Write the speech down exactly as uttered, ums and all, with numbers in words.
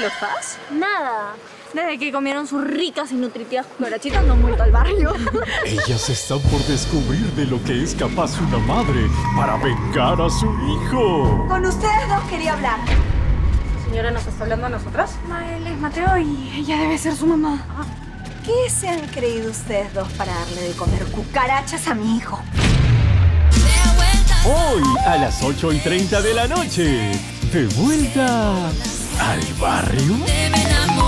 de los F A S? Nada. Desde que comieron sus ricas y nutritivas cucarachitas no han vuelto al barrio. Ellas están por descubrir de lo que es capaz una madre para vengar a su hijo. Con ustedes dos quería hablar. ¿La señora nos está hablando a nosotras? Ma, él es Mateo y ella debe ser su mamá. Ah. ¿Qué se han creído ustedes dos para darle de comer cucarachas a mi hijo? Hoy a las ocho y treinta de la noche, De Vuelta al Barrio.